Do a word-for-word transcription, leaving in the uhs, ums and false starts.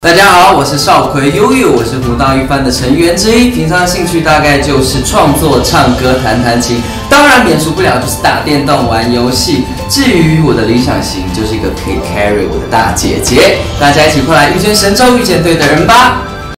大家好，我是少奎悠悠，我是胡大玉班的成员之一。平常兴趣大概就是创作、唱歌、弹弹琴，当然免除不了就是打电动、玩游戏。至于我的理想型，就是一个可以 carry 我的大姐姐。大家一起快来遇见神州，遇见对的人吧！